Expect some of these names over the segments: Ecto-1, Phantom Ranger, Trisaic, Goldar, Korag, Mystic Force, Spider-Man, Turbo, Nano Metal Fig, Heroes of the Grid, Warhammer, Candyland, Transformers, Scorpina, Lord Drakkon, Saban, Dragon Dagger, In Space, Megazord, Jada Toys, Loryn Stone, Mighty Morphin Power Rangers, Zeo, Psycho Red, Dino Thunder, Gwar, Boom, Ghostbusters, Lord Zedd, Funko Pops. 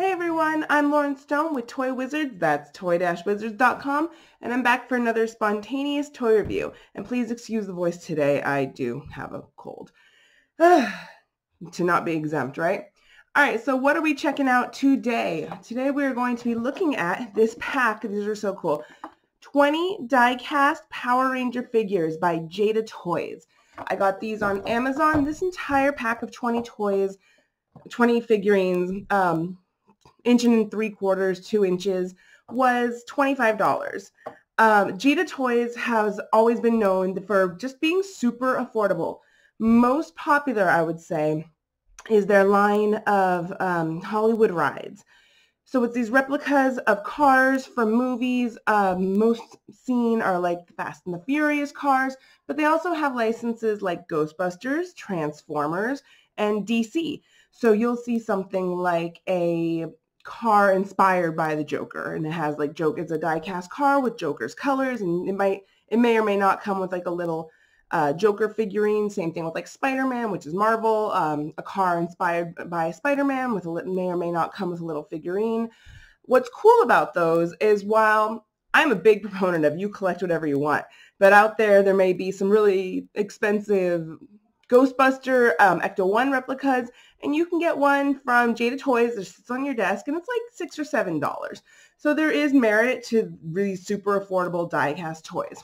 Hey everyone, I'm Loryn Stone with Toy Wizards, that's toy-wizards.com, and I'm back for another spontaneous toy review. And please excuse the voice today, I do have a cold. To not be exempt, right? Alright, so what are we checking out today? Today we're going to be looking at this pack, these are so cool, 20 die-cast Power Ranger figures by Jada Toys. I got these on Amazon, this entire pack of 20 toys, 20 figurines, inch and 3/4, 2 inches, was $25. Jada Toys has always been known for just being super affordable. Most popular, I would say, is their line of Hollywood rides. So it's these replicas of cars from movies. Most seen are like Fast and the Furious cars, but they also have licenses like Ghostbusters, Transformers, and DC. So you'll see something like a car inspired by the Joker, and it has like it's a die-cast car with Joker's colors, and it may or may not come with like a little Joker figurine. Same thing with like Spider-Man, which is Marvel, a car inspired by Spider-Man with may or may not come with a little figurine. What's cool about those is, while I'm a big proponent of you collect whatever you want, but out there may be some really expensive Ghostbuster Ecto-1 replicas, and you can get one from Jada Toys that sits on your desk, and it's like $6 or $7. So there is merit to really super affordable die-cast toys.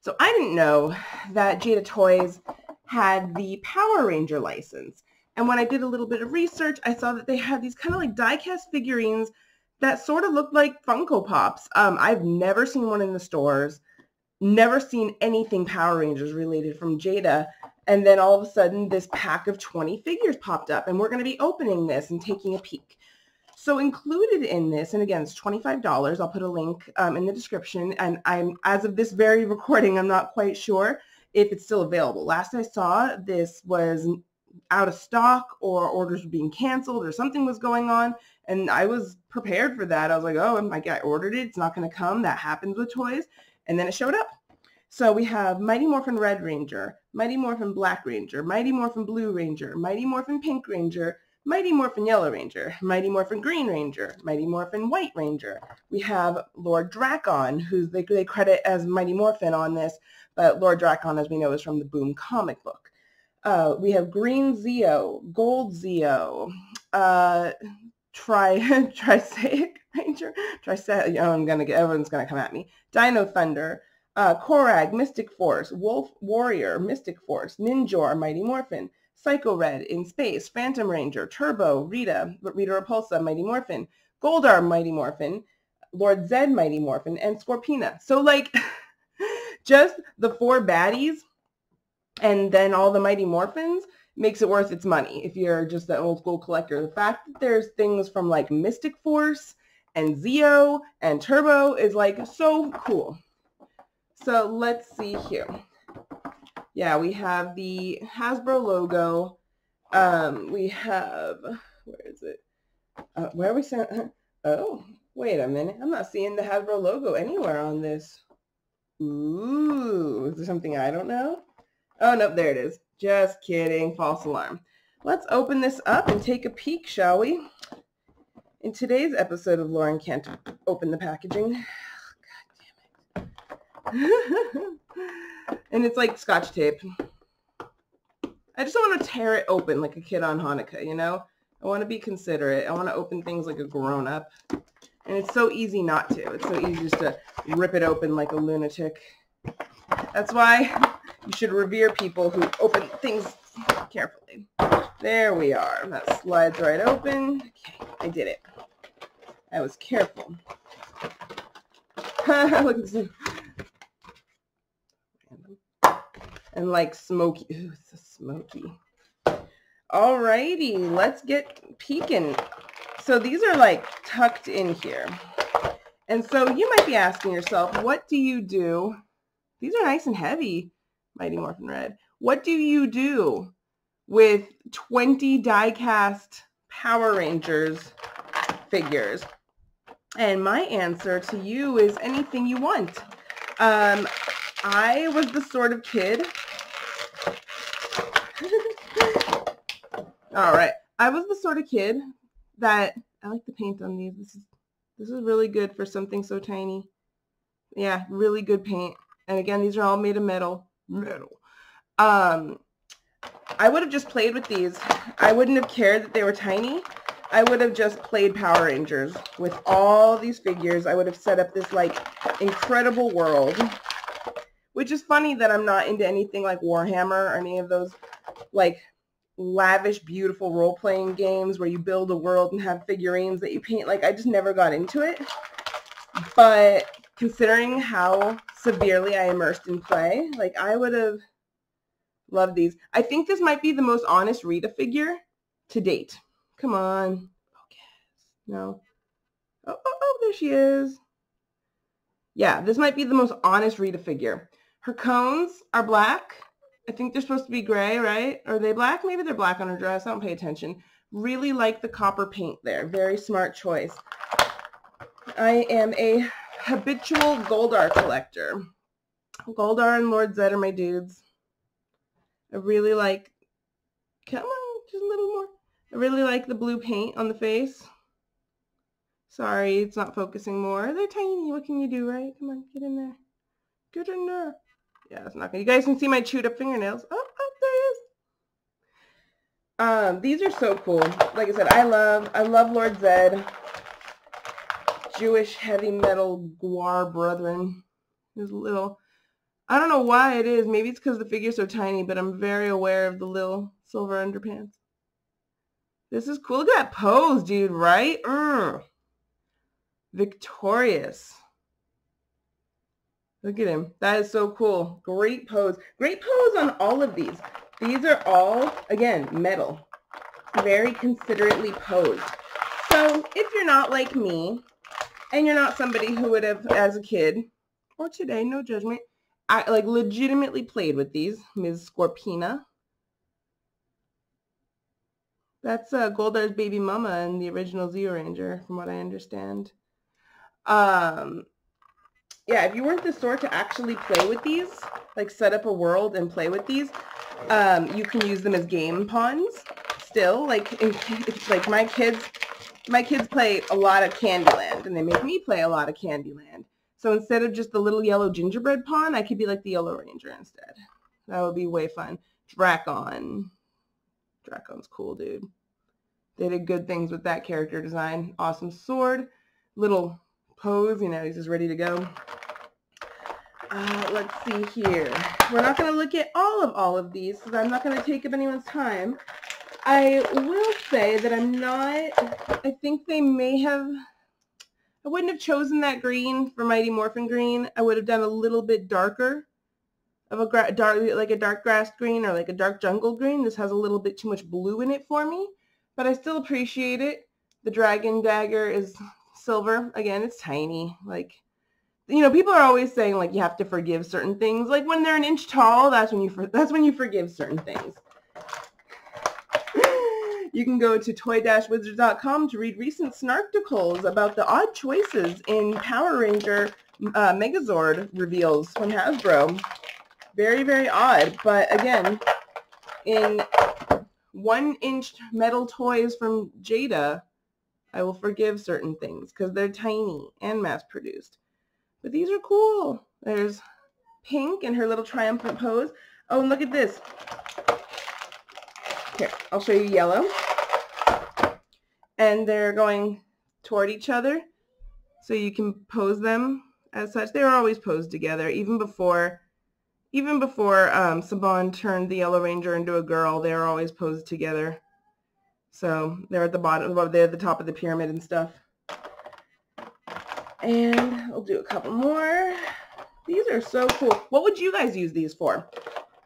So I didn't know that Jada Toys had the Power Ranger license, and when I did a little bit of research, I saw that they had these kind of like die-cast figurines that sort of looked like Funko Pops. I've never seen one in the stores, never seen anything Power Rangers related from Jada. And then all of a sudden, this pack of 20 figures popped up, and we're going to be opening this and taking a peek. So included in this, and again, it's $25. I'll put a link in the description. And as of this very recording, I'm not quite sure if it's still available. Last I saw, this was out of stock, or orders were being canceled, or something was going on. And I was prepared for that. I was like, oh, I ordered it. It's not going to come. That happens with toys. And then it showed up. So we have Mighty Morphin Red Ranger, Mighty Morphin Black Ranger, Mighty Morphin Blue Ranger, Mighty Morphin Pink Ranger, Mighty Morphin Yellow Ranger, Mighty Morphin Green Ranger, Mighty Morphin White Ranger. We have Lord Drakkon, who they credit as Mighty Morphin on this, but Lord Drakkon, as we know, is from the Boom comic book. We have Green Zeo, Gold Zeo, Trisaic Ranger, everyone's gonna come at me. Dino Thunder. Korag, Mystic Force, Wolf Warrior, Mystic Force, Ninjor, Mighty Morphin, Psycho Red, In Space, Phantom Ranger, Turbo, Rita Repulsa, Mighty Morphin, Goldar, Mighty Morphin, Lord Zedd, Mighty Morphin, and Scorpina. So like, just the 4 baddies and then all the Mighty Morphins makes it worth its money if you're just an old school collector. The fact that there's things from like Mystic Force and Zeo and Turbo is like so cool. So let's see here. Yeah, we have the Hasbro logo. We have, where is it? Where are we? Oh, wait a minute. I'm not seeing the Hasbro logo anywhere on this. Ooh, is there something I don't know? Oh, no, there it is. Just kidding. False alarm. Let's open this up and take a peek, shall we? In today's episode of Loryn Can't Open the Packaging. And it's like scotch tape. I just don't want to tear it open like a kid on Hanukkah, you know? I want to be considerate. I want to open things like a grown-up. And it's so easy not to. It's so easy just to rip it open like a lunatic. That's why you should revere people who open things carefully. There we are. That slides right open. Okay, I did it. I was careful. Look at this. And like smoky. Ooh, it's so smoky. Alrighty, let's get peeking. So these are like tucked in here. And so you might be asking yourself, what do you do? These are nice and heavy, Mighty Morphin Red. What do you do with 20 die-cast Power Rangers figures? And my answer to you is anything you want. I was the sort of kid, all right, I was the sort of kid that I like the paint on these. This is really good for something so tiny. Yeah, really good paint. And again, these are all made of metal. I would have just played with these. I wouldn't have cared that they were tiny. I would have just played Power Rangers with all these figures. I would have set up this like incredible world, which is funny that I'm not into anything like Warhammer or any of those like lavish, beautiful role-playing games where you build a world and have figurines that you paint. Like, I just never got into it. But considering how severely I immersed in play, like, I would have loved these. I think this might be the most honest Rita figure to date. Come on. Focus. No. Oh, oh, oh, there she is. Yeah, this might be the most honest Rita figure. Her cones are black. I think they're supposed to be gray, right? Are they black? Maybe they're black on her dress. I don't pay attention. Really like the copper paint there. Very smart choice. I am a habitual Goldar collector. Goldar and Lord Zedd are my dudes. I really like... Come on, just a little more. I really like the blue paint on the face. Sorry, it's not focusing more. They're tiny. What can you do, right? Come on, get in there. Get in there. Yeah, it's not good. You guys can see my chewed up fingernails. Oh, oh, there he is. These are so cool. Like I said, I love Lord Zedd. Jewish heavy metal Gwar brethren. His little, I don't know why it is. Maybe it's because the figure's so tiny, but I'm very aware of the little silver underpants. This is cool. Look at that pose, dude, right? Victorious. Look at him. That is so cool. Great pose. Great pose on all of these. These are all, again, metal. Very considerately posed. So if you're not like me, and you're not somebody who would have, as a kid, or today, no judgment, I like legitimately played with these. Ms. Scorpina. That's Goldar's baby mama and the original Zeo Ranger, from what I understand. Yeah, if you weren't the sort to actually play with these, like set up a world and play with these, you can use them as game pawns still. Like, it's like my kids play a lot of Candyland, and they make me play a lot of Candyland. So instead of just the little yellow gingerbread pawn, I could be like the Yellow Ranger instead. That would be way fun. Drakkon. Drakkon's cool, dude. They did good things with that character design. Awesome sword. Little pose, you know, he's just ready to go. Let's see here. We're not going to look at all of these because I'm not going to take up anyone's time. I will say that I think they may have, I wouldn't have chosen that green for Mighty Morphin green. I would have done a little bit darker of a dark, like a dark grass green or like a dark jungle green. This has a little bit too much blue in it for me, but I still appreciate it. The Dragon Dagger is silver. Again, it's tiny. Like, you know, people are always saying like you have to forgive certain things. Like when they're an inch tall, that's when you forgive certain things. You can go to toy-wizards.com to read recent snarkticles about the odd choices in Power Ranger Megazord reveals from Hasbro. Very, very odd, but again, in 1-inch metal toys from Jada, I will forgive certain things because they're tiny and mass-produced. But these are cool. There's Pink in her little triumphant pose. Oh, and look at this. Here, I'll show you yellow. And they're going toward each other, so you can pose them as such. They were always posed together, even before Saban turned the Yellow Ranger into a girl. They were always posed together. So they're at the bottom, well, they're at the top of the pyramid and stuff. And we'll do a couple more. These are so cool. What would you guys use these for?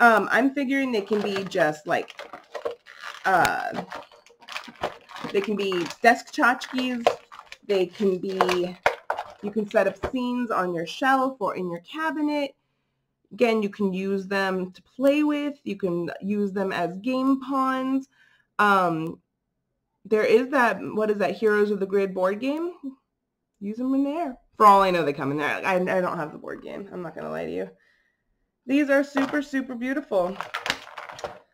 I'm figuring they can be just like, they can be desk tchotchkes. They can be, you can set up scenes on your shelf or in your cabinet. Again, you can use them to play with. You can use them as game pawns. There is that, what is that, Heroes of the Grid board game? Use them in there. For all I know, they come in there. I don't have the board game. I'm not going to lie to you. These are super, super beautiful.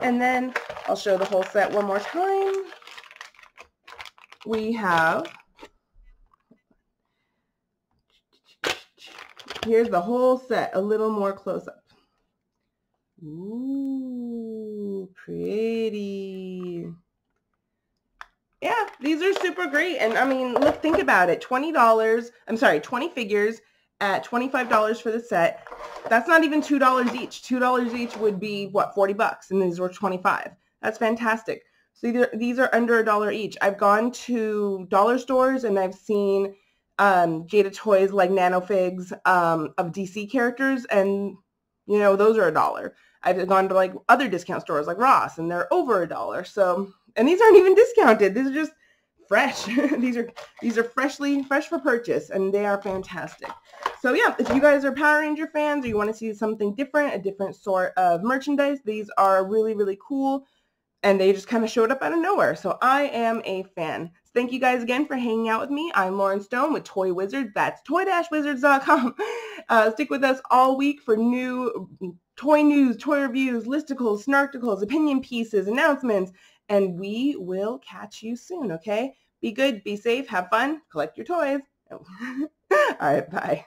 And then I'll show the whole set one more time. we have, here's the whole set, a little more close up. Ooh, pretty. Yeah, these are super great. And I mean, look, think about it. $20, I'm sorry, 20 figures at $25 for the set. That's not even $2 each. $2 each would be, what, 40 bucks, and these were 25. That's fantastic. So these are under $1 each. I've gone to dollar stores and I've seen Jada Toys, like nanofigs of DC characters, and you know, those are $1. I've gone to like other discount stores like Ross, and they're over $1. So, and these aren't even discounted. These are just fresh. these are fresh for purchase, and they are fantastic. So yeah, if you guys are Power Ranger fans or you want to see something different, a different sort of merchandise, these are really, really cool. And they just kind of showed up out of nowhere. So I am a fan. Thank you guys again for hanging out with me. I'm Loryn Stone with Toy Wizards. That's toy-wizards.com. Stick with us all week for new toy news, toy reviews, listicles, snarkticles, opinion pieces, announcements, and we will catch you soon, okay? Be good, be safe, have fun, collect your toys. All right, bye.